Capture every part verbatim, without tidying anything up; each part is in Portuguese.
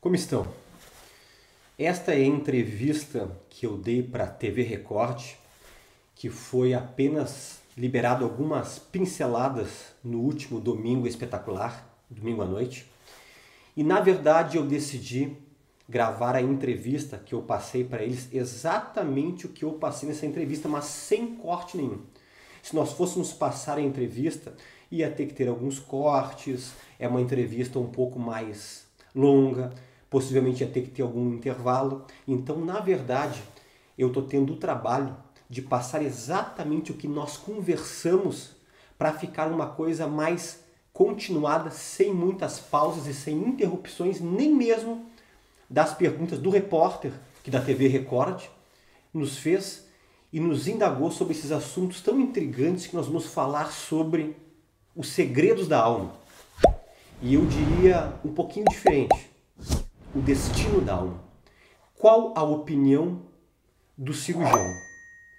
Como estão? Esta é a entrevista que eu dei para a T V Record, que foi apenas liberado algumas pinceladas no último Domingo Espetacular, domingo à noite. E na verdade eu decidi gravar a entrevista que eu passei para eles, exatamente o que eu passei nessa entrevista, mas sem corte nenhum. Se nós fôssemos passar a entrevista, ia ter que ter alguns cortes, é uma entrevista um pouco mais longa, possivelmente ia ter que ter algum intervalo. Então, na verdade, eu estou tendo o trabalho de passar exatamente o que nós conversamos para ficar uma coisa mais continuada, sem muitas pausas e sem interrupções, nem mesmo das perguntas do repórter que da T V Record nos fez e nos indagou sobre esses assuntos tão intrigantes que nós vamos falar sobre os segredos da alma. E eu diria um pouquinho diferente, o destino da alma. Qual a opinião do cirurgião,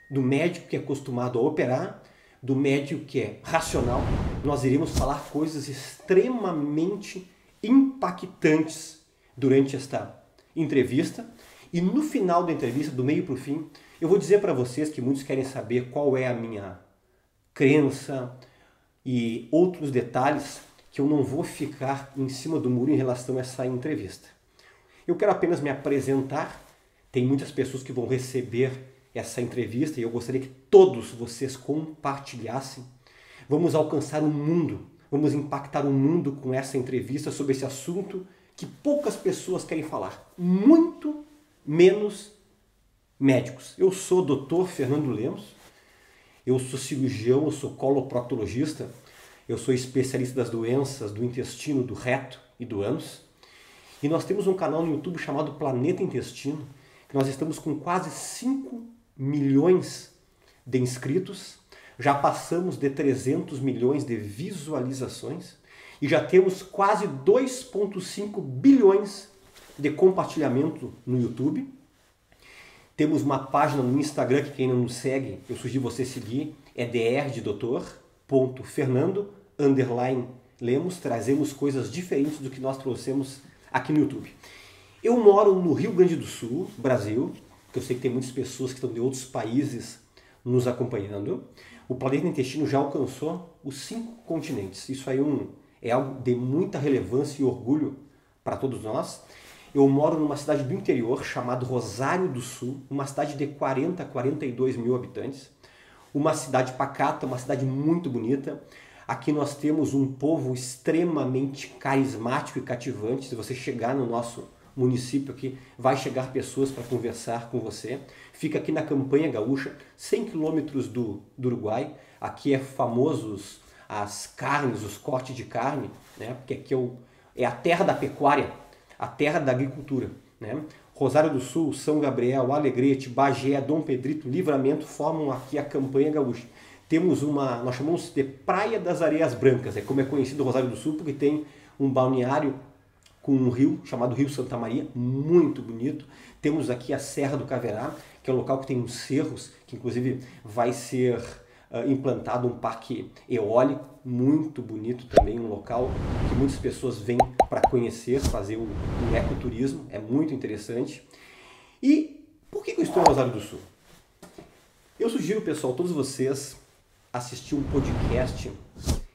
do médico que é acostumado a operar, do médico que é racional? Nós iremos falar coisas extremamente impactantes durante esta entrevista, e no final da entrevista, do meio para o fim, eu vou dizer para vocês que muitos querem saber qual é a minha crença e outros detalhes que eu não vou ficar em cima do muro em relação a essa entrevista. Eu quero apenas me apresentar, tem muitas pessoas que vão receber essa entrevista e eu gostaria que todos vocês compartilhassem. Vamos alcançar o mundo, vamos impactar o mundo com essa entrevista sobre esse assunto que poucas pessoas querem falar, muito menos médicos. Eu sou o doutor Fernando Lemos, eu sou cirurgião, eu sou coloproctologista, eu sou especialista das doenças do intestino, do reto e do ânus. E nós temos um canal no YouTube chamado Planeta Intestino, que nós estamos com quase cinco milhões de inscritos, já passamos de trezentos milhões de visualizações, e já temos quase dois vírgula cinco bilhões de compartilhamento no YouTube. Temos uma página no Instagram que quem não nos segue, eu sugiro você seguir, é dr ponto fernando underline lemos. Trazemos coisas diferentes do que nós trouxemos aqui no YouTube. Eu moro no Rio Grande do Sul, Brasil, que eu sei que tem muitas pessoas que estão de outros países nos acompanhando. O Planeta Intestino já alcançou os cinco continentes. Isso aí é um... é algo de muita relevância e orgulho para todos nós. Eu moro numa cidade do interior chamada Rosário do Sul, uma cidade de quarenta, quarenta e dois mil habitantes. Uma cidade pacata, uma cidade muito bonita. Aqui nós temos um povo extremamente carismático e cativante. Se você chegar no nosso município aqui, vai chegar pessoas para conversar com você. Fica aqui na Campanha Gaúcha, cem quilômetros do, do Uruguai. Aqui é famosos as carnes, os cortes de carne, né? Porque aqui é, o, é a terra da pecuária, a terra da agricultura, né? Rosário do Sul, São Gabriel, Alegrete, Bagé, Dom Pedrito, Livramento formam aqui a Campanha Gaúcha. Temos uma, nós chamamos de Praia das Areias Brancas, é como é conhecido o Rosário do Sul, porque tem um balneário com um rio chamado Rio Santa Maria, muito bonito. Temos aqui a Serra do Caverá, que é um local que tem uns cerros, que inclusive vai ser implantado um parque eólico muito bonito também, um local que muitas pessoas vêm para conhecer, fazer um, um ecoturismo, é muito interessante. E por que eu estou no Rosário do Sul? Eu sugiro, pessoal, todos vocês assistir um podcast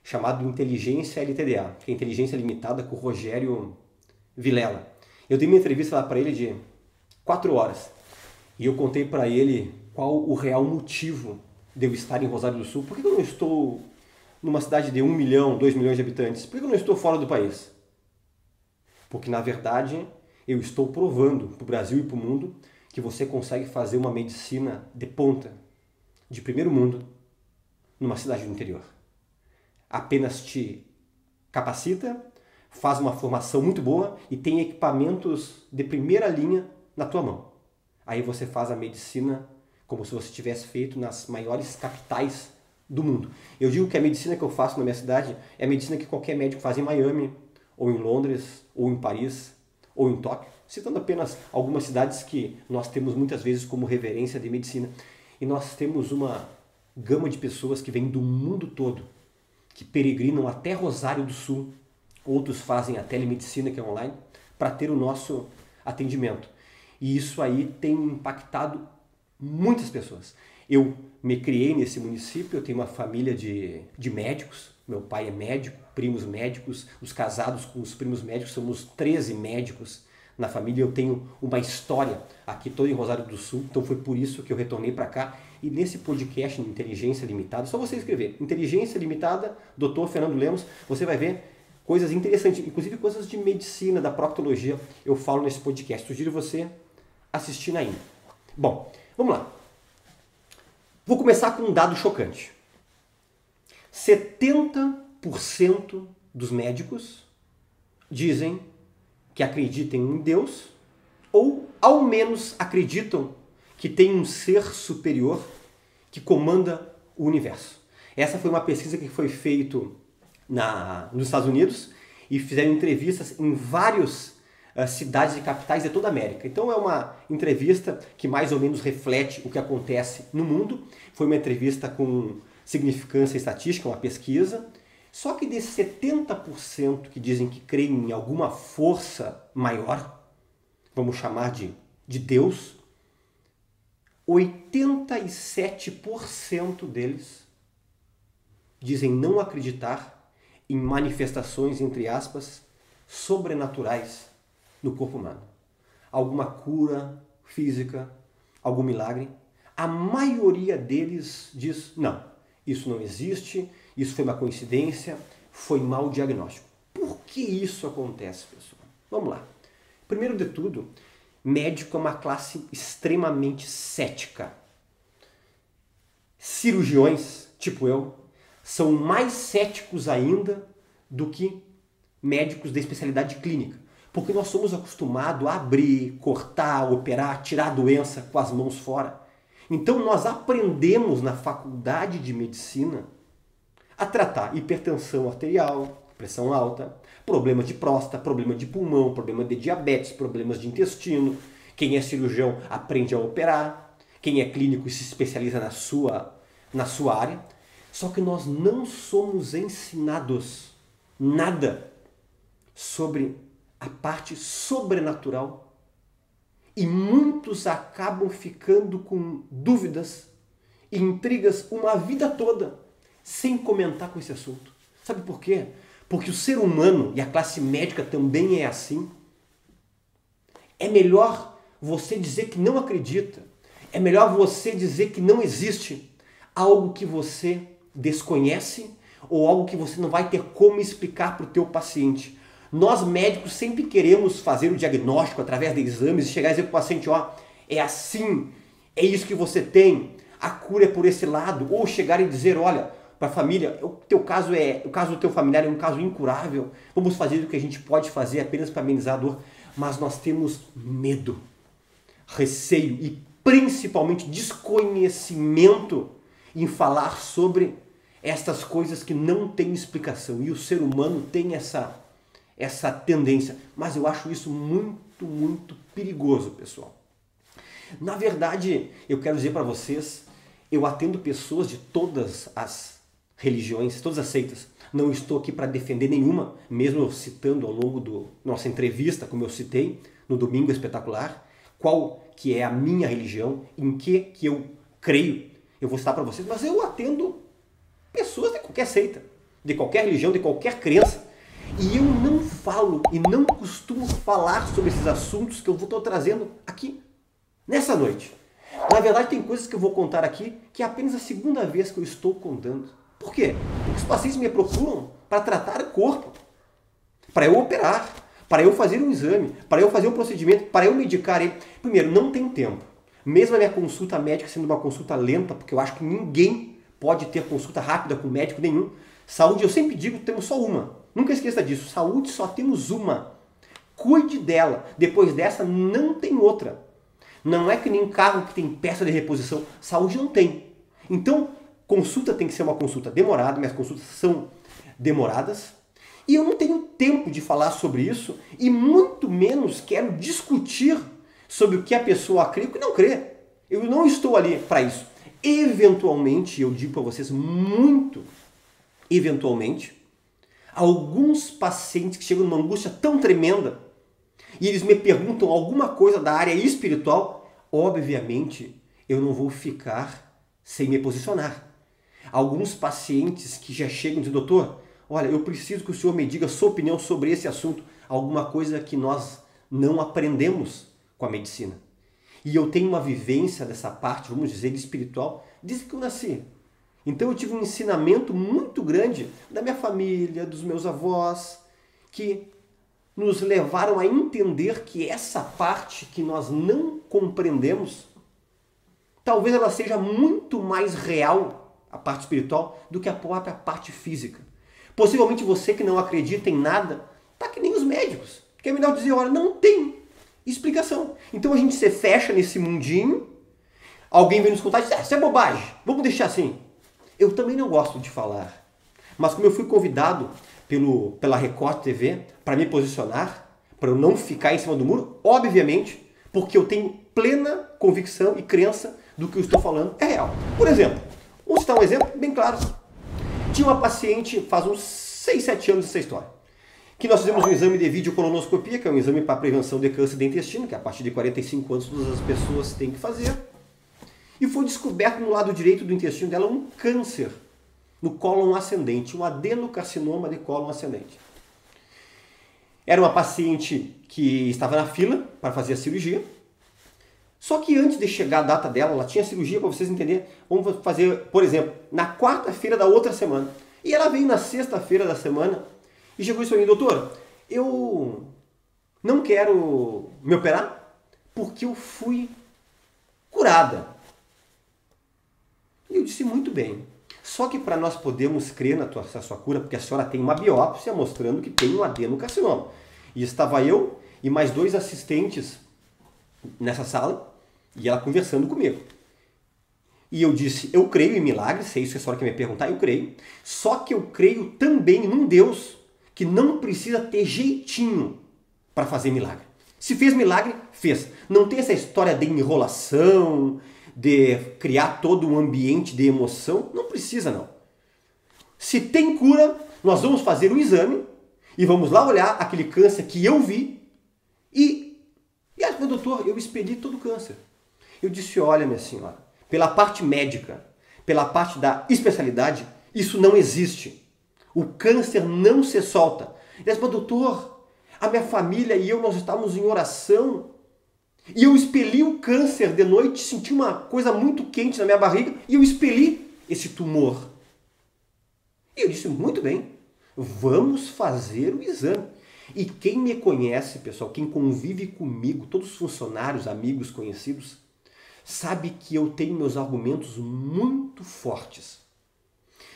chamado Inteligência L T D A, que é Inteligência Limitada, com o Rogério Vilela. Eu dei minha entrevista lá para ele de quatro horas e eu contei para ele qual o real motivo de eu estar em Rosário do Sul. Por que eu não estou numa cidade de um milhão, dois milhões de habitantes? Por que eu não estou fora do país? Porque, na verdade, eu estou provando para o Brasil e para o mundo que você consegue fazer uma medicina de ponta, de primeiro mundo, numa cidade do interior. Apenas te capacita, faz uma formação muito boa e tem equipamentos de primeira linha na tua mão. Aí você faz a medicina como se você tivesse feito nas maiores capitais do mundo. Eu digo que a medicina que eu faço na minha cidade é a medicina que qualquer médico faz em Miami, ou em Londres, ou em Paris, ou em Tóquio, citando apenas algumas cidades que nós temos muitas vezes como referência de medicina. E nós temos uma gama de pessoas que vêm do mundo todo, que peregrinam até Rosário do Sul, outros fazem a telemedicina, que é online, para ter o nosso atendimento. E isso aí tem impactado muitas pessoas. Eu me criei nesse município, eu tenho uma família de, de médicos, meu pai é médico, primos médicos, os casados com os primos médicos, somos treze médicos na família, eu tenho uma história aqui toda em Rosário do Sul, então foi por isso que eu retornei para cá. E nesse podcast Inteligência Limitada, só você escrever Inteligência Limitada, doutor Fernando Lemos, você vai ver coisas interessantes, inclusive coisas de medicina, da proctologia, eu falo nesse podcast, sugiro você assistir ainda. Bom, vamos lá. Vou começar com um dado chocante. setenta por cento dos médicos dizem que acreditam em Deus ou, ao menos, acreditam que tem um ser superior que comanda o universo. Essa foi uma pesquisa que foi feita na, nos Estados Unidos e fizeram entrevistas em vários cidades e capitais de toda a América. Então é uma entrevista que mais ou menos reflete o que acontece no mundo. Foi uma entrevista com significância estatística, uma pesquisa. Só que desses setenta por cento que dizem que creem em alguma força maior, vamos chamar de, de Deus, oitenta e sete por cento deles dizem não acreditar em manifestações, entre aspas, sobrenaturais no corpo humano. Alguma cura física, algum milagre. A maioria deles diz, não, isso não existe, isso foi uma coincidência, foi mau diagnóstico. Por que isso acontece, pessoal? Vamos lá. Primeiro de tudo, médico é uma classe extremamente cética. Cirurgiões, tipo eu, são mais céticos ainda do que médicos de especialidade clínica. Porque nós somos acostumados a abrir, cortar, operar, tirar a doença com as mãos fora. Então nós aprendemos na faculdade de medicina a tratar hipertensão arterial, pressão alta, problema de próstata, problema de pulmão, problema de diabetes, problemas de intestino. Quem é cirurgião aprende a operar. Quem é clínico se especializa na sua, na sua área. Só que nós não somos ensinados nada sobre a parte sobrenatural, e muitos acabam ficando com dúvidas e intrigas uma vida toda sem comentar com esse assunto. Sabe por quê? Porque o ser humano, e a classe médica também é assim, é melhor você dizer que não acredita, é melhor você dizer que não existe algo que você desconhece ou algo que você não vai ter como explicar para o teu paciente. Nós médicos sempre queremos fazer o diagnóstico através de exames e chegar a dizer para o paciente, ó, é assim, é isso que você tem, a cura é por esse lado. Ou chegar e dizer, olha, para a família, o teu caso é, o caso do teu familiar é um caso incurável, vamos fazer o que a gente pode fazer apenas para amenizar a dor. Mas nós temos medo, receio e principalmente desconhecimento em falar sobre estas coisas que não têm explicação. E o ser humano tem essa... essa tendência, mas eu acho isso muito, muito perigoso, pessoal. Na verdade, eu quero dizer para vocês, eu atendo pessoas de todas as religiões, todas as seitas. Não estou aqui para defender nenhuma, mesmo citando ao longo da nossa entrevista, como eu citei no Domingo Espetacular, qual que é a minha religião, em que que eu creio. Eu vou citar para vocês, mas eu atendo pessoas de qualquer seita, de qualquer religião, de qualquer crença. E eu não falo e não costumo falar sobre esses assuntos que eu estou trazendo aqui, nessa noite. Na verdade, tem coisas que eu vou contar aqui que é apenas a segunda vez que eu estou contando. Por quê? Porque os pacientes me procuram para tratar o corpo, para eu operar, para eu fazer um exame, para eu fazer um procedimento, para eu medicar ele. Primeiro, não tem tempo. Mesmo a minha consulta médica sendo uma consulta lenta, porque eu acho que ninguém pode ter consulta rápida com médico nenhum. Saúde, eu sempre digo, temos só uma. Nunca esqueça disso, saúde só temos uma. Cuide dela, depois dessa não tem outra. Não é que nem carro que tem peça de reposição, saúde não tem. Então, consulta tem que ser uma consulta demorada, minhas consultas são demoradas. E eu não tenho tempo de falar sobre isso e muito menos quero discutir sobre o que a pessoa crê e o que não crê. Eu não estou ali para isso. Eventualmente, eu digo para vocês muito, eventualmente, alguns pacientes que chegam numa angústia tão tremenda e eles me perguntam alguma coisa da área espiritual, obviamente eu não vou ficar sem me posicionar. Alguns pacientes que já chegam dizendo, doutor, olha, eu preciso que o senhor me diga a sua opinião sobre esse assunto, alguma coisa que nós não aprendemos com a medicina. E eu tenho uma vivência dessa parte, vamos dizer, espiritual, desde que eu nasci. Então eu tive um ensinamento muito grande da minha família, dos meus avós, que nos levaram a entender que essa parte que nós não compreendemos, talvez ela seja muito mais real, a parte espiritual, do que a própria parte física. Possivelmente você que não acredita em nada, tá que nem os médicos. Que é melhor dizer, olha, não tem explicação. Então a gente se fecha nesse mundinho, alguém vem nos contar e diz, ah, isso é bobagem, vamos deixar assim. Eu também não gosto de falar, mas como eu fui convidado pelo, pela Record T V para me posicionar, para eu não ficar em cima do muro, obviamente, porque eu tenho plena convicção e crença do que eu estou falando é real. Por exemplo, vou citar um exemplo bem claro. Tinha uma paciente, faz uns seis, sete anos essa história, que nós fizemos um exame de videocolonoscopia, que é um exame para prevenção de câncer de intestino, que a partir de quarenta e cinco anos todas as pessoas têm que fazer, e foi descoberto no lado direito do intestino dela um câncer no cólon ascendente, um adenocarcinoma de cólon ascendente. Era uma paciente que estava na fila para fazer a cirurgia, só que antes de chegar a data dela, ela tinha cirurgia, para vocês entenderem, vamos fazer, por exemplo, na quarta-feira da outra semana. E ela veio na sexta-feira da semana e chegou e disse, doutor, eu não quero me operar porque eu fui curada. E eu disse, muito bem, só que para nós podermos crer na, tua, na sua cura, porque a senhora tem uma biópsia mostrando que tem um adenocarcinoma. E estava eu e mais dois assistentes nessa sala, e ela conversando comigo. E eu disse, eu creio em milagres, se é isso que a senhora quer me perguntar, eu creio. Só que eu creio também num Deus que não precisa ter jeitinho para fazer milagre. Se fez milagre, fez. Não tem essa história de enrolação, de criar todo um ambiente de emoção. Não precisa, não. Se tem cura, nós vamos fazer um exame e vamos lá olhar aquele câncer que eu vi e... E ela falou, doutor, eu expeli todo o câncer. Eu disse, olha, minha senhora, pela parte médica, pela parte da especialidade, isso não existe. O câncer não se solta. Ela falou, doutor, a minha família e eu, nós estávamos em oração, e eu expeli o câncer de noite, senti uma coisa muito quente na minha barriga, e eu expeli esse tumor. E eu disse, muito bem, vamos fazer o exame. E quem me conhece, pessoal, quem convive comigo, todos os funcionários, amigos, conhecidos, sabe que eu tenho meus argumentos muito fortes.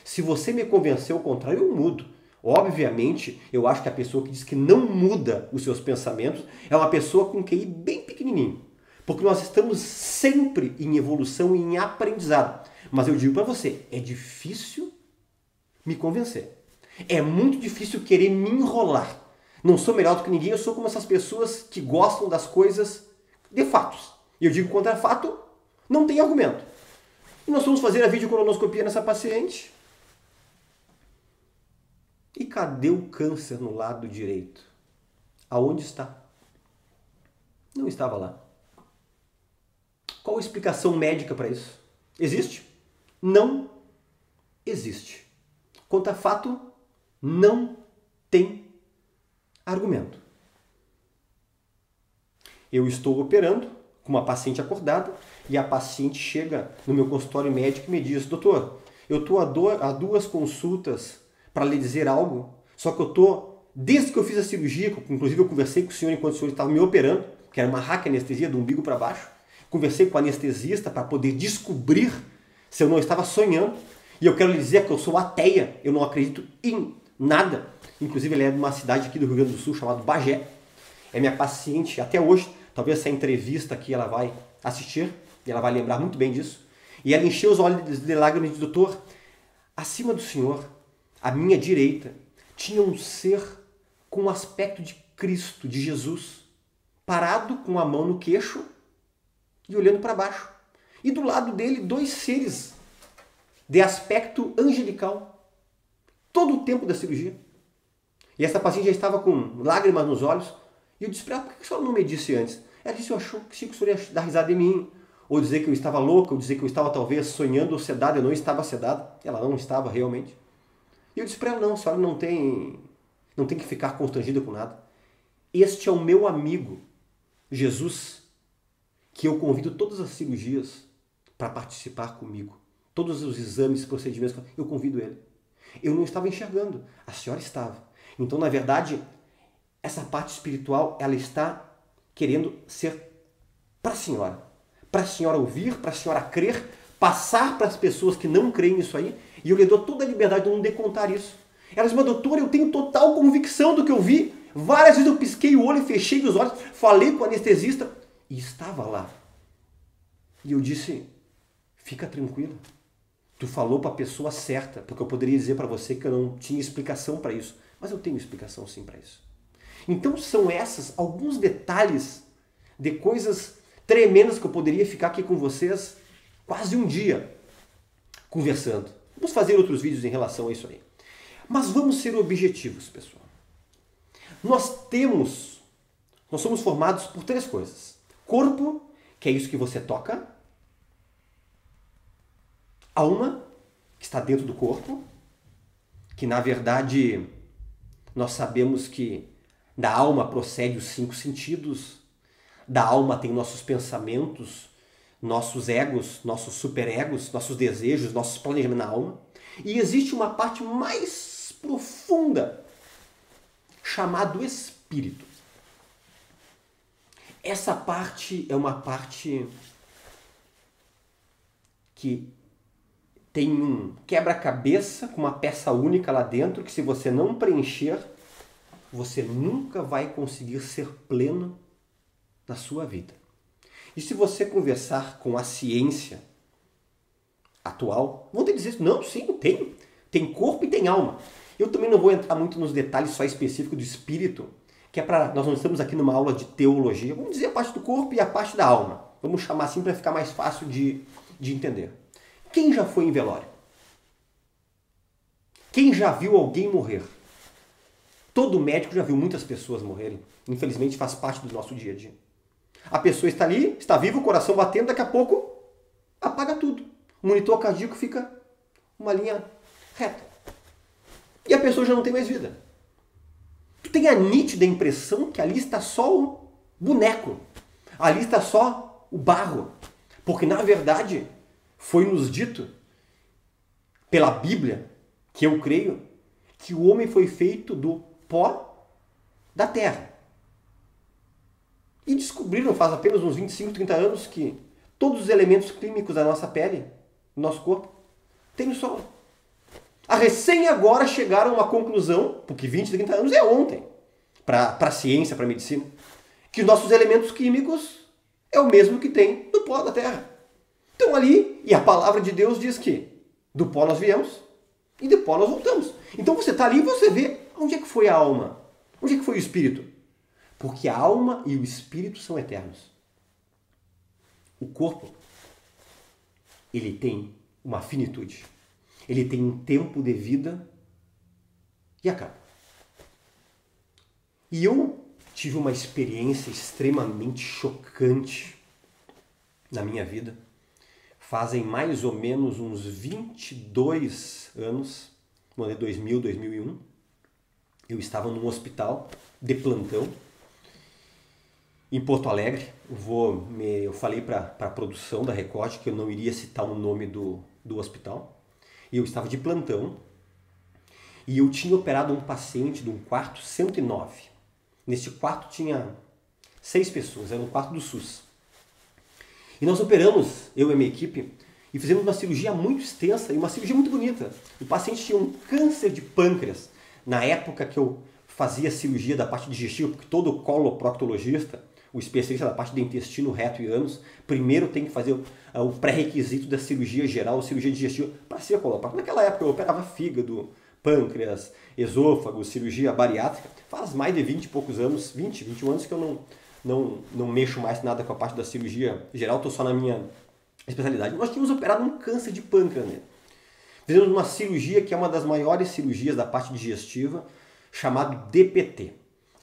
Se você me convencer ao contrário, eu mudo. Obviamente, eu acho que a pessoa que diz que não muda os seus pensamentos é uma pessoa com Q I bem pequenininho. Porque nós estamos sempre em evolução e em aprendizado. Mas eu digo para você, é difícil me convencer. É muito difícil querer me enrolar. Não sou melhor do que ninguém, eu sou como essas pessoas que gostam das coisas de fatos. E eu digo contra fato, não tem argumento. E nós fomos fazer a videocolonoscopia nessa paciente. E cadê o câncer no lado direito? Aonde está? Não estava lá. Qual a explicação médica para isso? Existe? Não existe. Contra fato, não tem argumento. Eu estou operando com uma paciente acordada e a paciente chega no meu consultório médico e me diz, doutor, eu estou há duas consultas para lhe dizer algo, só que eu estou, desde que eu fiz a cirurgia, inclusive eu conversei com o senhor enquanto o senhor estava me operando, que era uma raquianestesia do umbigo para baixo, conversei com o anestesista para poder descobrir se eu não estava sonhando, e eu quero lhe dizer que eu sou ateia, eu não acredito em nada. Inclusive, ela é de uma cidade aqui do Rio Grande do Sul chamada Bagé. É minha paciente até hoje. Talvez essa entrevista aqui ela vai assistir e ela vai lembrar muito bem disso. E ela encheu os olhos de lágrimas e disse, doutor, acima do senhor, à minha direita, tinha um ser com o aspecto de Cristo, de Jesus, parado com a mão no queixo e olhando para baixo. E do lado dele, dois seres de aspecto angelical, todo o tempo da cirurgia. E essa paciente já estava com lágrimas nos olhos E eu disse para ela, por que a senhora não me disse antes? Ela disse, eu achou que Chico Suri ia dar risada em mim, ou dizer que eu estava louca, ou dizer que eu estava talvez sonhando ou sedada. Eu não estava sedada, ela não estava realmente. E eu disse para ela, não, a senhora não tem, não tem que ficar constrangida com nada. Este é o meu amigo, Jesus, que eu convido todas as cirurgias para participar comigo. Todos os exames, procedimentos, eu convido ele. Eu não estava enxergando, a senhora estava. Então, na verdade, essa parte espiritual, ela está querendo ser para a senhora. Para a senhora ouvir, para a senhora crer, passar para as pessoas que não creem nisso aí. E eu lhe dou toda a liberdade de não decontar isso. Ela disse, mas doutor, eu tenho total convicção do que eu vi. Várias vezes eu pisquei o olho, fechei os olhos, falei com o anestesista e estava lá. E eu disse, fica tranquila. Tu falou para a pessoa certa, porque eu poderia dizer para você que eu não tinha explicação para isso. Mas eu tenho explicação sim para isso. Então são essas, alguns detalhes de coisas tremendas que eu poderia ficar aqui com vocês quase um dia conversando. Vamos fazer outros vídeos em relação a isso aí. Mas vamos ser objetivos, pessoal. Nós temos, nós somos formados por três coisas. Corpo, que é isso que você toca. Alma, que está dentro do corpo, que na verdade nós sabemos que da alma procede os cinco sentidos, da alma tem nossos pensamentos, nossos egos, nossos superegos, nossos desejos, nossos planejamentos na alma. E existe uma parte mais profunda chamada espírito. Essa parte é uma parte que tem um quebra-cabeça com uma peça única lá dentro que, se você não preencher, você nunca vai conseguir ser pleno na sua vida. E se você conversar com a ciência atual, vão te dizer, não, sim, tem. Tem corpo e tem alma. Eu também não vou entrar muito nos detalhes só específicos do espírito, que é para... Nós não estamos aqui numa aula de teologia. Vamos dizer a parte do corpo e a parte da alma. Vamos chamar assim para ficar mais fácil de, de entender. Quem já foi em velório? Quem já viu alguém morrer? Todo médico já viu muitas pessoas morrerem. Infelizmente faz parte do nosso dia a dia. A pessoa está ali, está viva, o coração batendo, daqui a pouco apaga tudo. O monitor cardíaco fica uma linha reta. E a pessoa já não tem mais vida. Tu tem a nítida impressão que ali está só o boneco. Ali está só o barro. Porque na verdade... foi-nos dito, pela Bíblia, que eu creio, que o homem foi feito do pó da terra. E descobriram, faz apenas uns vinte e cinco, trinta anos, que todos os elementos químicos da nossa pele, do nosso corpo, tem no Sol. A recém agora chegaram a uma conclusão, porque vinte, trinta anos é ontem, para a ciência, para a medicina, que os nossos elementos químicos é o mesmo que tem no pó da terra. Então ali, e a palavra de Deus diz que do pó nós viemos e do pó nós voltamos. Então você está ali e você vê onde é que foi a alma, onde é que foi o espírito. Porque a alma e o espírito são eternos. O corpo, ele tem uma finitude. Ele tem um tempo de vida e acaba. E eu tive uma experiência extremamente chocante na minha vida. Fazem mais ou menos uns vinte e dois anos, no ano de dois mil, dois mil e um, eu estava num hospital de plantão em Porto Alegre. Eu, vou me, eu falei para a produção da Record que eu não iria citar o nome do, do hospital. E eu estava de plantão e eu tinha operado um paciente de um quarto cento e nove. Neste quarto tinha seis pessoas, era um quarto do S U S. E nós operamos, eu e a minha equipe, e fizemos uma cirurgia muito extensa e uma cirurgia muito bonita. O paciente tinha um câncer de pâncreas. Na época que eu fazia cirurgia da parte digestiva, porque todo coloproctologista, o especialista da parte do intestino, reto e ânus, primeiro tem que fazer o pré-requisito da cirurgia geral, cirurgia digestiva, para ser coloprocto. Naquela época eu operava fígado, pâncreas, esôfago, cirurgia bariátrica. Faz mais de vinte e poucos anos, vinte, vinte e um anos que eu não... Não, não mexo mais nada com a parte da cirurgia geral, estou só na minha especialidade. Nós tínhamos operado um câncer de pâncreas. Né? Fizemos uma cirurgia que é uma das maiores cirurgias da parte digestiva, chamado D P T.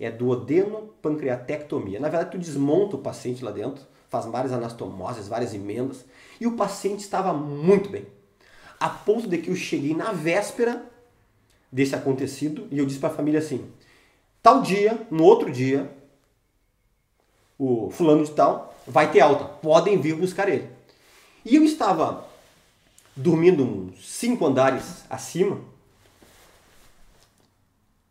é duodenopancreatectomia. Na verdade, tu desmonta o paciente lá dentro, faz várias anastomoses, várias emendas, e o paciente estava muito bem. A ponto de que eu cheguei na véspera desse acontecido e eu disse para a família assim, tal dia, no outro dia, o fulano de tal vai ter alta, podem vir buscar ele. E eu estava dormindo uns cinco andares acima,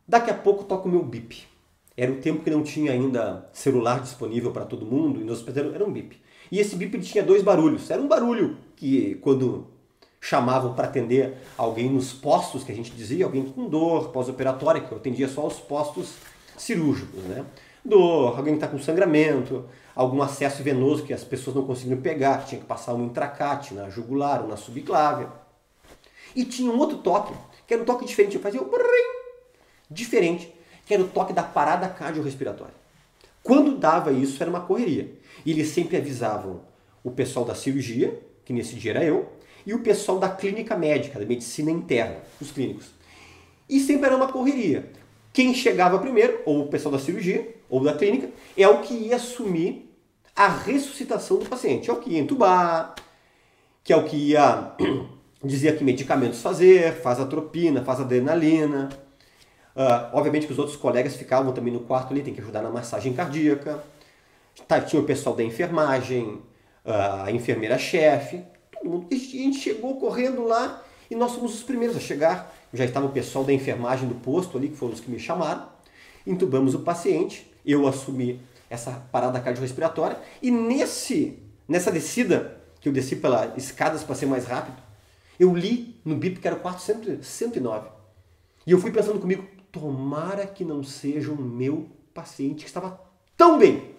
daqui a pouco toco o meu bip. Era o tempo que não tinha ainda celular disponível para todo mundo, e no hospital era um bip. E esse bip tinha dois barulhos. Era um barulho que quando chamavam para atender alguém nos postos, que a gente dizia, alguém com dor pós-operatória, que eu atendia só os postos cirúrgicos, né? Dor, alguém que está com sangramento, algum acesso venoso que as pessoas não conseguiam pegar, que tinha que passar um intracate na jugular ou na subclávia. E tinha um outro toque, que era um toque diferente, eu fazia um brrrim, diferente, que era o toque da parada cardiorrespiratória. Quando dava isso, era uma correria. E eles sempre avisavam o pessoal da cirurgia, que nesse dia era eu, e o pessoal da clínica médica, da medicina interna, os clínicos. E sempre era uma correria. Quem chegava primeiro, ou o pessoal da cirurgia, ou da clínica, é o que ia assumir a ressuscitação do paciente. É o que ia entubar, que é o que ia dizer que medicamentos fazer, faz atropina, faz adrenalina. Uh, obviamente que os outros colegas ficavam também no quarto ali, tem que ajudar na massagem cardíaca. Tinha o pessoal da enfermagem, uh, a enfermeira-chefe, todo mundo. E a gente chegou correndo lá e nós fomos os primeiros a chegar. Já estava o pessoal da enfermagem do posto ali, que foram os que me chamaram. Entubamos o paciente, eu assumi essa parada cardiorrespiratória. E nesse, nessa descida, que eu desci pelas escadas para ser mais rápido, eu li no bip que era o quatrocentos e nove. E eu fui pensando comigo, tomara que não seja o meu paciente, que estava tão bem.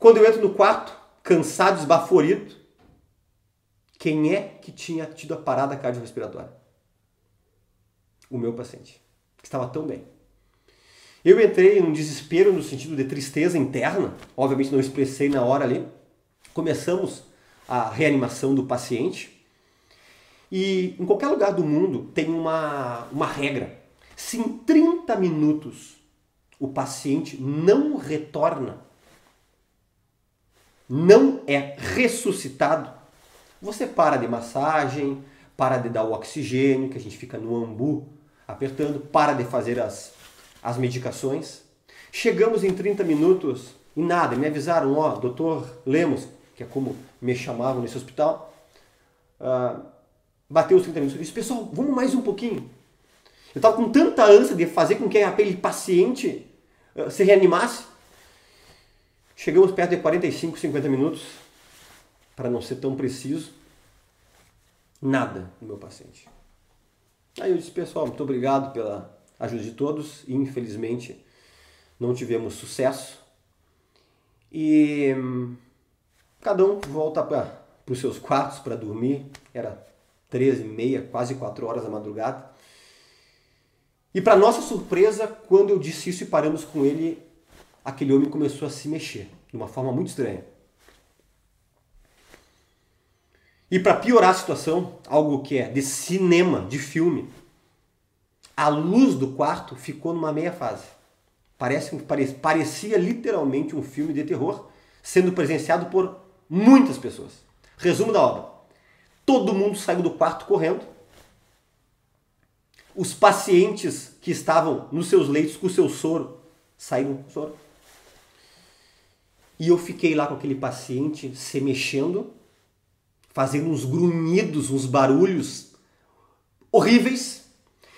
Quando eu entro no quarto, cansado, esbaforido, quem é que tinha tido a parada cardiorrespiratória? O meu paciente, que estava tão bem. Eu entrei em um desespero no sentido de tristeza interna, obviamente não expressei na hora ali. Começamos a reanimação do paciente. E em qualquer lugar do mundo tem uma, uma regra. Se em trinta minutos o paciente não retorna, não é ressuscitado, você para de massagem, para de dar o oxigênio, que a gente fica no ambu apertando, para de fazer as, as medicações. Chegamos em trinta minutos e nada, me avisaram, ó, doutor Lemos, que é como me chamavam nesse hospital, uh, bateu os trinta minutos. Eu disse, pessoal, vamos mais um pouquinho. Eu estava com tanta ânsia de fazer com que aquele paciente uh, se reanimasse. Chegamos perto de quarenta e cinco, cinquenta minutos, para não ser tão preciso. Nada no meu paciente. Aí eu disse, pessoal, muito obrigado pela ajuda de todos. Infelizmente, não tivemos sucesso. E cada um volta para os seus quartos para dormir. Era treze e meia, quase quatro horas da madrugada. E para nossa surpresa, quando eu disse isso e paramos com ele, aquele homem começou a se mexer de uma forma muito estranha. E para piorar a situação, algo que é de cinema, de filme, a luz do quarto ficou numa meia fase. Parece, parecia literalmente um filme de terror, sendo presenciado por muitas pessoas. Resumo da obra. Todo mundo saiu do quarto correndo. Os pacientes que estavam nos seus leitos com o seu soro, saíram com o soro. E eu fiquei lá com aquele paciente se mexendo, fazendo uns grunhidos, uns barulhos horríveis.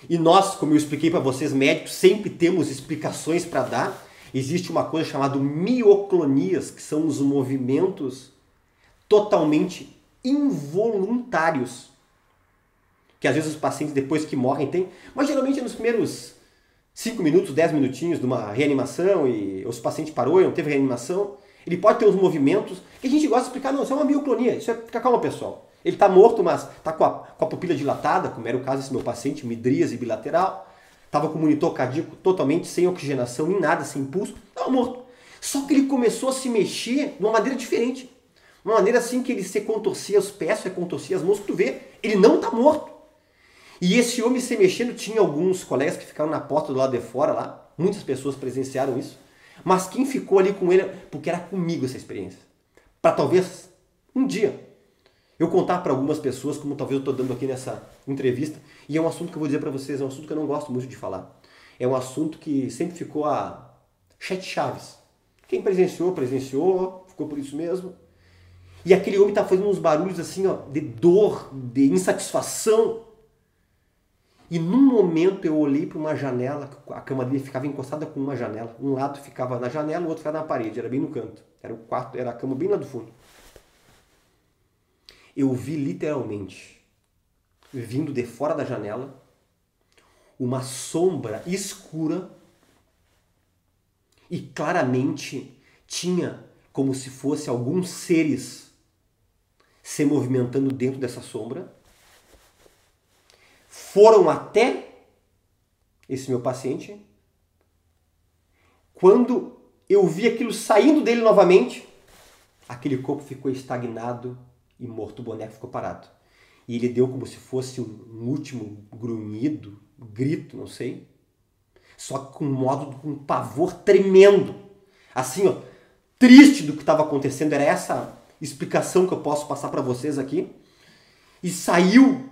E nós, como eu expliquei para vocês, médicos, sempre temos explicações para dar. Existe uma coisa chamada mioclonias, que são os movimentos totalmente involuntários, que às vezes os pacientes depois que morrem têm, mas geralmente nos primeiros cinco minutos, dez minutinhos de uma reanimação, e os pacientes parou e não teve reanimação. Ele pode ter uns movimentos que a gente gosta de explicar, não, isso é uma mioclonia, isso é, fica calma pessoal. Ele está morto, mas está com, com a pupila dilatada, como era o caso desse meu paciente, midríase bilateral, estava com o monitor cardíaco totalmente sem oxigenação, em nada, sem pulso, estava morto. Só que ele começou a se mexer de uma maneira diferente, uma maneira assim que ele se contorcia os pés, se contorcia as mãos, tu vê, ele não está morto. E esse homem se mexendo, tinha alguns colegas que ficaram na porta do lado de fora lá, muitas pessoas presenciaram isso, mas quem ficou ali com ele, porque era comigo essa experiência, para talvez um dia eu contar para algumas pessoas, como talvez eu estou dando aqui nessa entrevista, e é um assunto que eu vou dizer para vocês, é um assunto que eu não gosto muito de falar, é um assunto que sempre ficou a sete chaves, quem presenciou, presenciou, ficou por isso mesmo, e aquele homem está fazendo uns barulhos assim, ó, de dor, de insatisfação. E num momento eu olhei para uma janela, a cama dele ficava encostada com uma janela. Um lado ficava na janela, o outro ficava na parede, era bem no canto. Era o quarto, era a cama bem lá do fundo. Eu vi literalmente, vindo de fora da janela, uma sombra escura e claramente tinha como se fosse alguns seres se movimentando dentro dessa sombra. Foram até esse meu paciente. Quando eu vi aquilo saindo dele novamente, aquele corpo ficou estagnado e morto, o boneco ficou parado. E ele deu como se fosse um último grunhido, grito, não sei, só que com um modo, com um pavor tremendo. Assim, ó, triste do que estava acontecendo, era essa explicação que eu posso passar para vocês aqui. E saiu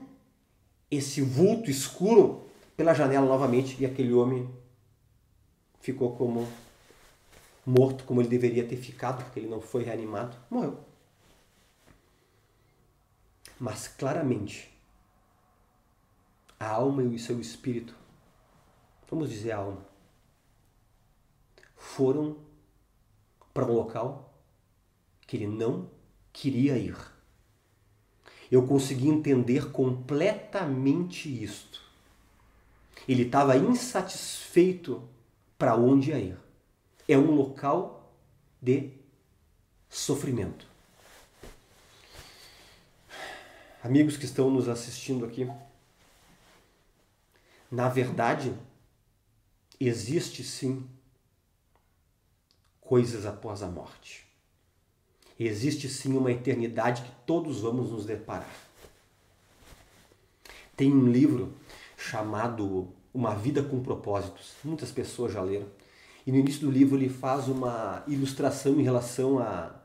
esse vulto escuro pela janela novamente e aquele homem ficou como morto, como ele deveria ter ficado, porque ele não foi reanimado, morreu. Mas claramente, a alma e o seu espírito, vamos dizer a alma, foram para um local que ele não queria ir. Eu consegui entender completamente isto. Ele estava insatisfeito para onde ia ir. É um local de sofrimento. Amigos que estão nos assistindo aqui, na verdade, existe sim coisas após a morte. Existe sim uma eternidade que todos vamos nos deparar. Tem um livro chamado Uma Vida com Propósitos. Muitas pessoas já leram. E no início do livro ele faz uma ilustração em relação à,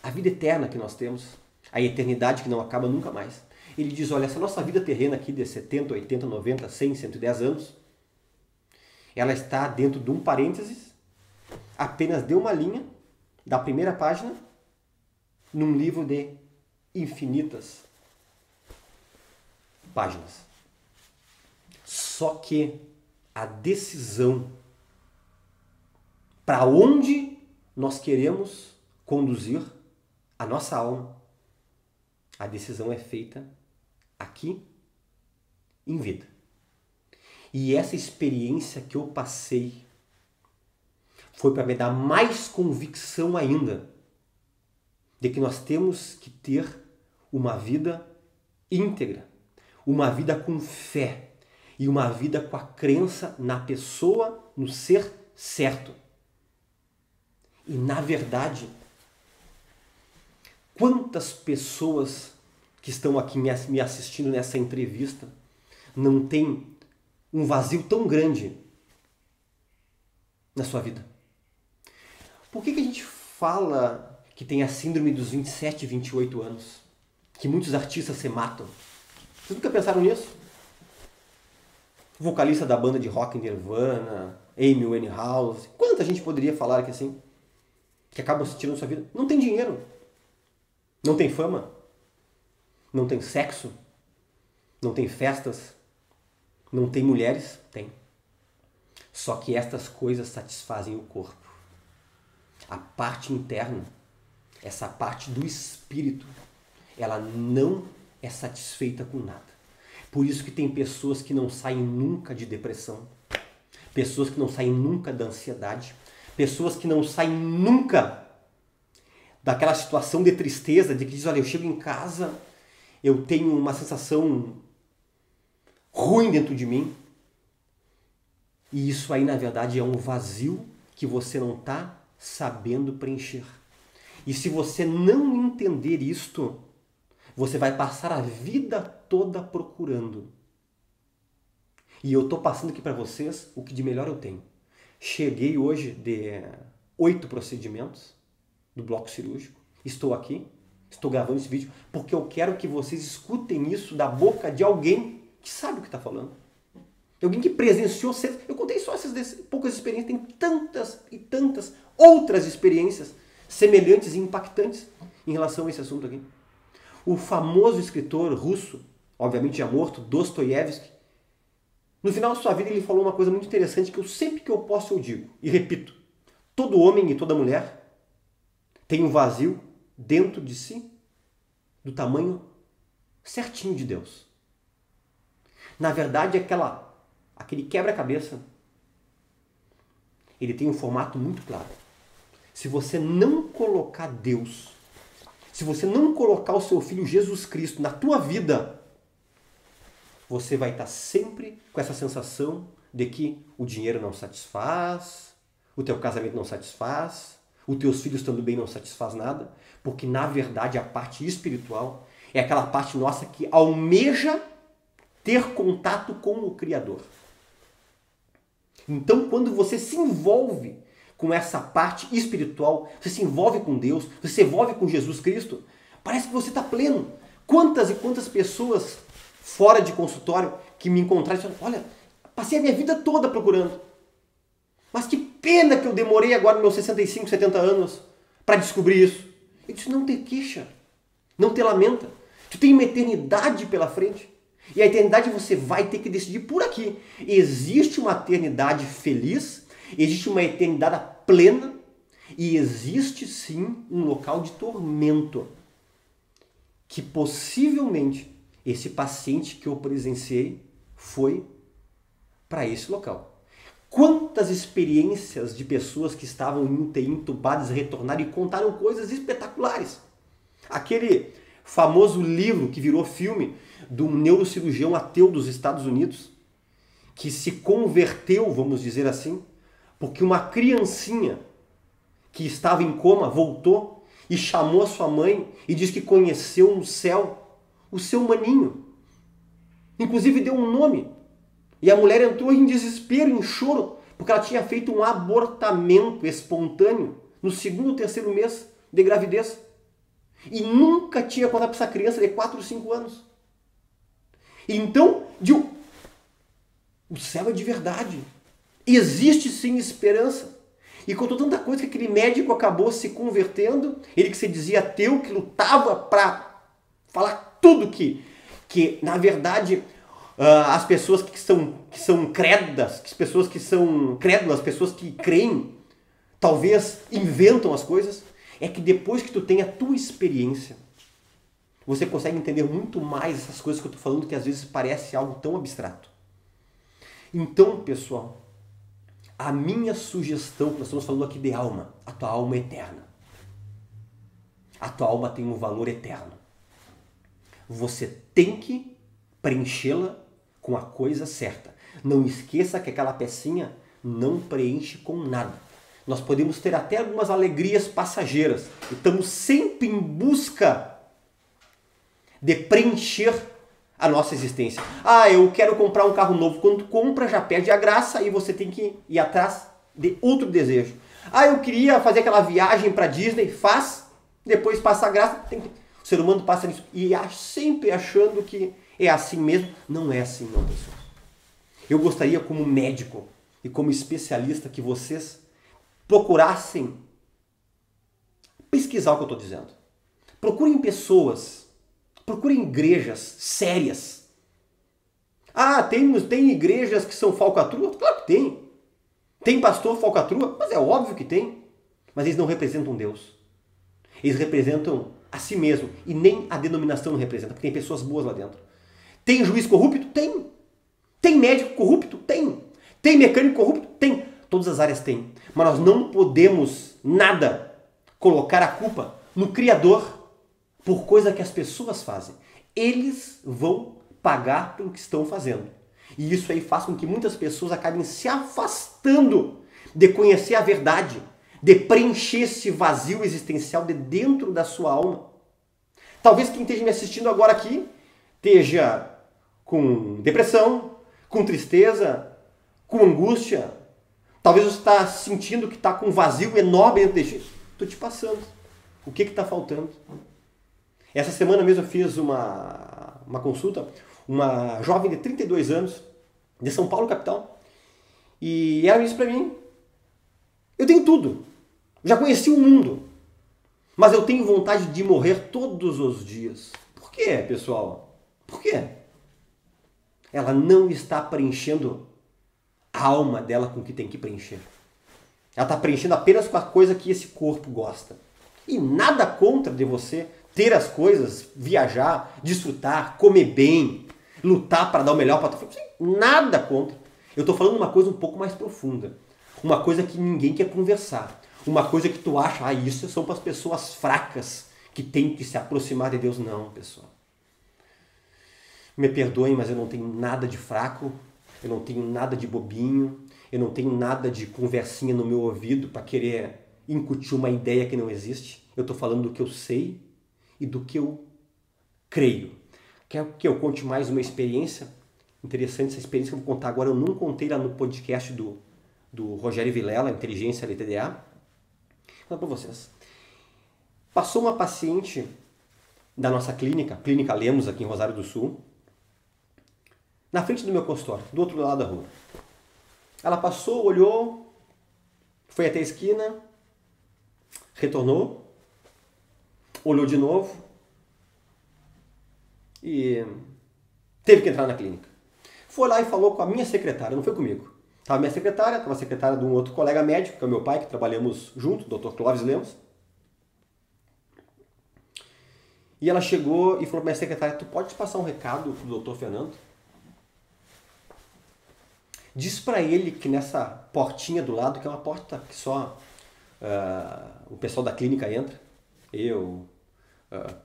à vida eterna que nós temos. A eternidade que não acaba nunca mais. Ele diz, olha, essa nossa vida terrena aqui de setenta, oitenta, noventa, cem, cento e dez anos, ela está dentro de um parênteses, apenas de uma linha, da primeira página, num livro de infinitas páginas. Só que a decisão para onde nós queremos conduzir a nossa alma, a decisão é feita aqui em vida. E essa experiência que eu passei foi para me dar mais convicção ainda de que nós temos que ter uma vida íntegra, uma vida com fé e uma vida com a crença na pessoa, no ser certo. E, na verdade, quantas pessoas que estão aqui me assistindo nessa entrevista não têm um vazio tão grande na sua vida? Por que que a gente fala que tem a síndrome dos vinte e sete, vinte e oito anos, que muitos artistas se matam? Vocês nunca pensaram nisso? O vocalista da banda de rock Nirvana, Amy Winehouse, quanta gente poderia falar que assim, que acabam se tirando sua vida? Não tem dinheiro, não tem fama, não tem sexo, não tem festas, não tem mulheres, tem. Só que estas coisas satisfazem o corpo. A parte interna, essa parte do espírito, ela não é satisfeita com nada. Por isso que tem pessoas que não saem nunca de depressão, pessoas que não saem nunca da ansiedade, pessoas que não saem nunca daquela situação de tristeza, de que diz, olha, eu chego em casa, eu tenho uma sensação ruim dentro de mim. E isso aí, na verdade, é um vazio que você não está sabendo preencher. E se você não entender isto, você vai passar a vida toda procurando. E eu estou passando aqui para vocês o que de melhor eu tenho. Cheguei hoje de oito procedimentos do bloco cirúrgico. Estou aqui, estou gravando esse vídeo, porque eu quero que vocês escutem isso da boca de alguém que sabe o que está falando. Alguém que presenciou... Eu contei só essas poucas experiências, tem tantas e tantas outras experiências semelhantes e impactantes em relação a esse assunto aqui. O famoso escritor russo, obviamente já morto, Dostoiévski, no final de sua vida ele falou uma coisa muito interessante que eu sempre que eu posso eu digo, e repito, todo homem e toda mulher tem um vazio dentro de si do tamanho certinho de Deus. Na verdade, aquela, aquele quebra-cabeça, ele tem um formato muito claro. Se você não colocar Deus, se você não colocar o seu Filho Jesus Cristo na tua vida, você vai estar sempre com essa sensação de que o dinheiro não satisfaz, o teu casamento não satisfaz, os teus filhos estando bem não satisfaz nada, porque na verdade a parte espiritual é aquela parte nossa que almeja ter contato com o Criador. Então quando você se envolve com essa parte espiritual, você se envolve com Deus, você se envolve com Jesus Cristo, parece que você está pleno. Quantas e quantas pessoas fora de consultório que me encontraram e disseram, olha, passei a minha vida toda procurando, mas que pena que eu demorei agora meus sessenta e cinco, setenta anos para descobrir isso. Eu disse, não te queixa, não te lamenta, tu tem uma eternidade pela frente. E a eternidade você vai ter que decidir por aqui. Existe uma eternidade feliz, existe uma eternidade plena e existe sim um local de tormento que possivelmente esse paciente que eu presenciei foi para esse local. Quantas experiências de pessoas que estavam em U T I entubadas retornaram e contaram coisas espetaculares. Aquele famoso livro que virou filme do neurocirurgião ateu dos Estados Unidos que se converteu, vamos dizer assim, porque uma criancinha que estava em coma voltou e chamou a sua mãe e disse que conheceu no céu o seu maninho. Inclusive deu um nome. E a mulher entrou em desespero, em choro, porque ela tinha feito um abortamento espontâneo no segundo ou terceiro mês de gravidez. E nunca tinha contado para essa criança de quatro ou cinco anos. Então, de... o céu é de verdade. Existe sim esperança. E contou tanta coisa que aquele médico acabou se convertendo, ele que se dizia ateu, que lutava para falar tudo que, que na verdade, uh, as pessoas que são, que são credas, as pessoas que são crédulas, as pessoas que creem, talvez inventam as coisas, é que depois que tu tem a tua experiência, você consegue entender muito mais essas coisas que eu estou falando, que às vezes parece algo tão abstrato. Então, pessoal, a minha sugestão, que nós estamos falando aqui de alma, a tua alma é eterna. A tua alma tem um valor eterno. Você tem que preenchê-la com a coisa certa. Não esqueça que aquela pecinha não preenche com nada. Nós podemos ter até algumas alegrias passageiras. E estamos sempre em busca de preencher a nossa existência. Ah, eu quero comprar um carro novo. Quando tu compra, já perde a graça e você tem que ir atrás de outro desejo. Ah, eu queria fazer aquela viagem para Disney. Faz, depois passa a graça. Tem que... O ser humano passa nisso. E sempre achando que é assim mesmo. Não é assim, não, pessoal. Eu gostaria, como médico e como especialista, que vocês procurassem pesquisar o que eu estou dizendo. Procurem pessoas... Procurem igrejas sérias. Ah, tem, tem igrejas que são falcatrua? Claro que tem. Tem pastor falcatrua? Mas é óbvio que tem. Mas eles não representam Deus. Eles representam a si mesmo. E nem a denominação não representa, porque tem pessoas boas lá dentro. Tem juiz corrupto? Tem. Tem médico corrupto? Tem. Tem mecânico corrupto? Tem. Todas as áreas tem. Mas nós não podemos nada colocar a culpa no Criador por coisa que as pessoas fazem. Eles vão pagar pelo que estão fazendo. E isso aí faz com que muitas pessoas acabem se afastando de conhecer a verdade, de preencher esse vazio existencial de dentro da sua alma. Talvez quem esteja me assistindo agora aqui esteja com depressão, com tristeza, com angústia, Talvez você está sentindo que está com um vazio enorme dentro de ti. Estou te passando. O que está faltando? Essa semana mesmo eu fiz uma, uma consulta. Uma jovem de trinta e dois anos, de São Paulo, capital. E ela disse para mim, eu tenho tudo. Já conheci o mundo. Mas eu tenho vontade de morrer todos os dias. Por quê, pessoal? Por quê? Ela não está preenchendo a alma dela com o que tem que preencher. Ela está preenchendo apenas com a coisa que esse corpo gosta. E nada contra de você ter as coisas, viajar, desfrutar, comer bem, lutar para dar o melhor para a tua família. Nada contra. Eu estou falando uma coisa um pouco mais profunda. Uma coisa que ninguém quer conversar. Uma coisa que tu acha, ah, isso são para as pessoas fracas que tem que se aproximar de Deus. Não, pessoal. Me perdoem, mas eu não tenho nada de fraco. Eu não tenho nada de bobinho. Eu não tenho nada de conversinha no meu ouvido para querer incutir uma ideia que não existe. Eu estou falando do que eu sei e do que eu creio. Quer que eu conte mais uma experiência? Interessante essa experiência que eu vou contar agora. Eu não contei lá no podcast do, do Rogério Vilela, Inteligência L T D A. Vou falar para vocês. Passou uma paciente da nossa clínica, Clínica Lemos, aqui em Rosário do Sul, na frente do meu consultório, do outro lado da rua. Ela passou, olhou, foi até a esquina, retornou, olhou de novo e teve que entrar na clínica. Foi lá e falou com a minha secretária, não foi comigo. Estava minha secretária, estava a secretária de um outro colega médico, que é meu pai, que trabalhamos junto, o doutor Clóvis Lemos. E ela chegou e falou para minha secretária, tu pode passar um recado do doutor Fernando? Diz para ele que nessa portinha do lado, que é uma porta que só uh, o pessoal da clínica entra, eu, uh,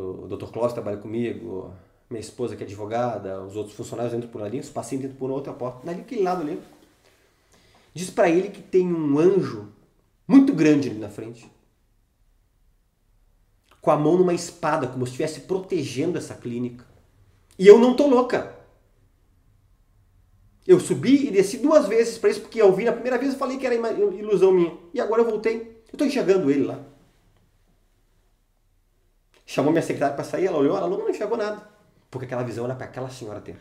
o doutor Clóvis trabalha comigo, minha esposa que é advogada, os outros funcionários entram por ali, os pacientes entram por outra porta, naquele lado ali. Diz para ele que tem um anjo muito grande ali na frente, com a mão numa espada, como se estivesse protegendo essa clínica. E eu não tô louca. Eu subi e desci duas vezes para isso, porque eu vi na primeira vez e falei que era ilusão minha. E agora eu voltei. Eu tô enxergando ele lá. Chamou minha secretária para sair, ela olhou, ela não enxergou nada. Porque aquela visão era para aquela senhora ter.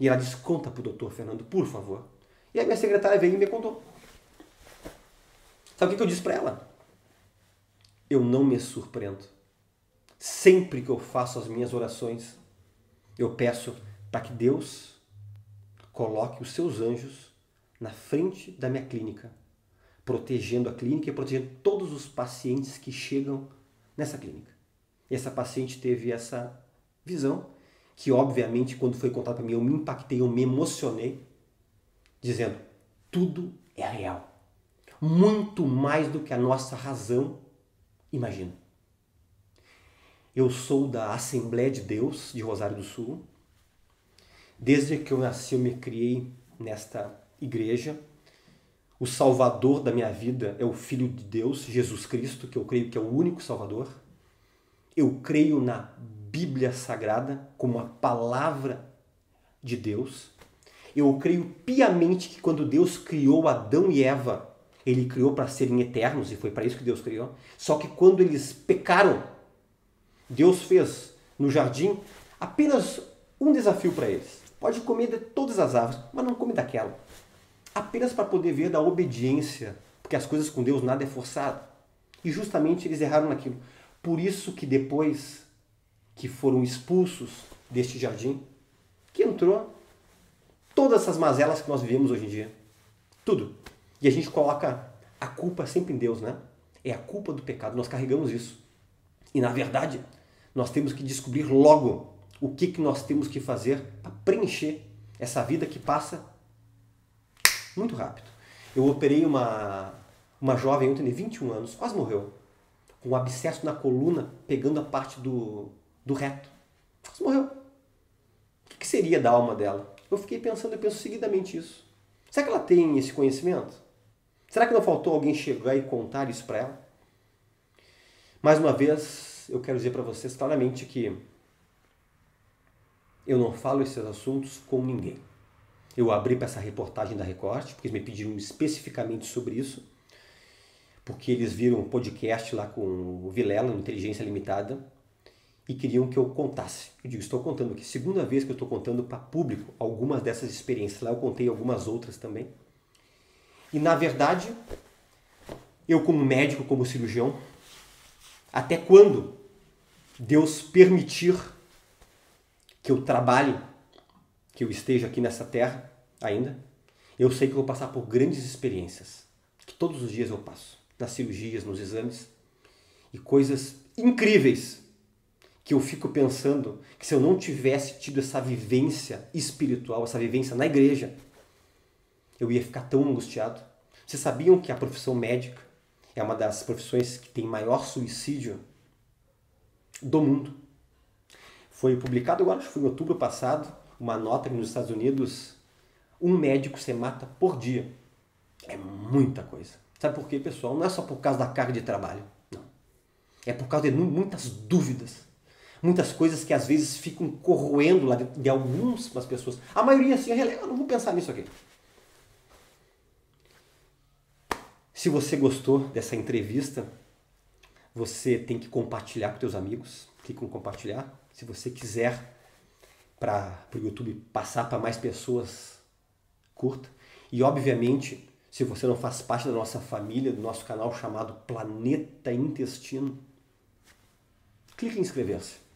E ela disse, conta para o doutor Fernando, por favor. E aí minha secretária veio e me contou. Sabe o que eu disse para ela? Eu não me surpreendo. Sempre que eu faço as minhas orações, eu peço para que Deus coloque os seus anjos na frente da minha clínica, protegendo a clínica e protegendo todos os pacientes que chegam nessa clínica. E essa paciente teve essa visão, que obviamente quando foi contada para mim eu me impactei, eu me emocionei, dizendo, tudo é real. Muito mais do que a nossa razão imagina. Eu sou da Assembleia de Deus de Rosário do Sul. Desde que eu nasci eu me criei nesta igreja. O salvador da minha vida é o Filho de Deus, Jesus Cristo, que eu creio que é o único salvador. Eu creio na Bíblia Sagrada como a palavra de Deus. Eu creio piamente que quando Deus criou Adão e Eva, ele criou para serem eternos, e foi para isso que Deus criou. Só que quando eles pecaram, Deus fez no jardim apenas um desafio para eles. Pode comer de todas as árvores, mas não come daquela. Apenas para poder ver da obediência, porque as coisas com Deus nada é forçado. E justamente eles erraram naquilo. Por isso que depois que foram expulsos deste jardim, que entrou todas essas mazelas que nós vivemos hoje em dia. Tudo. E a gente coloca a culpa sempre em Deus, né? É a culpa do pecado, nós carregamos isso. E na verdade, nós temos que descobrir logo o que, que nós temos que fazer para preencher essa vida que passa muito rápido. Eu operei uma, uma jovem ontem de vinte e um anos, quase morreu, com um abscesso na coluna, pegando a parte do... do reto. Mas morreu. O que seria da alma dela? Eu fiquei pensando, eu penso seguidamente isso. Será que ela tem esse conhecimento? Será que não faltou alguém chegar e contar isso para ela? Mais uma vez, eu quero dizer para vocês claramente que eu não falo esses assuntos com ninguém. eu abri para essa reportagem da Record, porque eles me pediram especificamente sobre isso, porque eles viram um podcast lá com o Vilela, no Inteligência Limitada, e queriam que eu contasse. Eu digo, estou contando aqui, segunda vez que eu estou contando para público algumas dessas experiências. Lá eu contei algumas outras também. E, na verdade, eu como médico, como cirurgião, até quando Deus permitir que eu trabalhe, que eu esteja aqui nessa terra ainda, eu sei que eu vou passar por grandes experiências, que todos os dias eu passo, nas cirurgias, nos exames, e coisas incríveis que eu fico pensando que se eu não tivesse tido essa vivência espiritual, essa vivência na igreja, eu ia ficar tão angustiado. Vocês sabiam que a profissão médica é uma das profissões que tem maior suicídio do mundo? Foi publicado agora, acho que foi em outubro passado, uma nota que nos Estados Unidos um médico se mata por dia. É muita coisa. Sabe por quê, pessoal? Não é só por causa da carga de trabalho, não. É por causa de muitas dúvidas. Muitas coisas que às vezes ficam corroendo lá dentro de algumas pessoas. A maioria assim, eu não vou pensar nisso aqui. Se você gostou dessa entrevista, você tem que compartilhar com seus amigos. Clica em compartilhar. Se você quiser para o YouTube passar para mais pessoas, curta. E, obviamente, se você não faz parte da nossa família, do nosso canal chamado Planeta Intestino, clique em inscrever-se.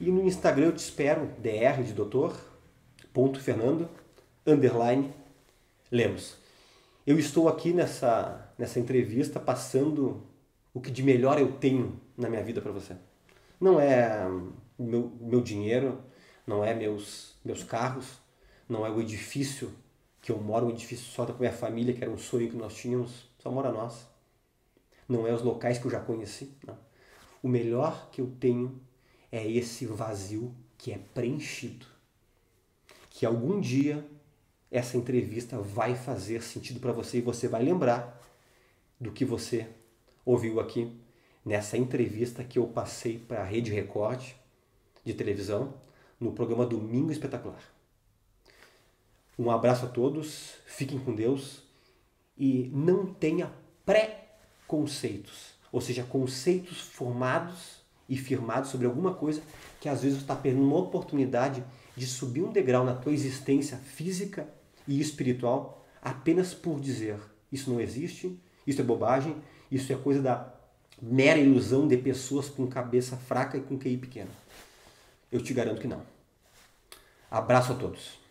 E no Instagram eu te espero, dr de doutor, ponto Fernando, underline Lemos. Eu estou aqui nessa, nessa entrevista passando o que de melhor eu tenho na minha vida para você. Não é meu, meu dinheiro, não é meus, meus carros, não é o edifício que eu moro, um edifício só da minha família, que era um sonho que nós tínhamos, só mora nós. Não é os locais que eu já conheci, não. O melhor que eu tenho é esse vazio que é preenchido. Que algum dia essa entrevista vai fazer sentido para você e você vai lembrar do que você ouviu aqui nessa entrevista que eu passei para a Rede Record de televisão no programa Domingo Espetacular. Um abraço a todos, fiquem com Deus e não tenha pré-conceitos. Ou seja, conceitos formados e firmados sobre alguma coisa que às vezes você está perdendo uma oportunidade de subir um degrau na tua existência física e espiritual apenas por dizer isso não existe, isso é bobagem, isso é coisa da mera ilusão de pessoas com cabeça fraca e com Q I pequeno. Eu te garanto que não. Abraço a todos.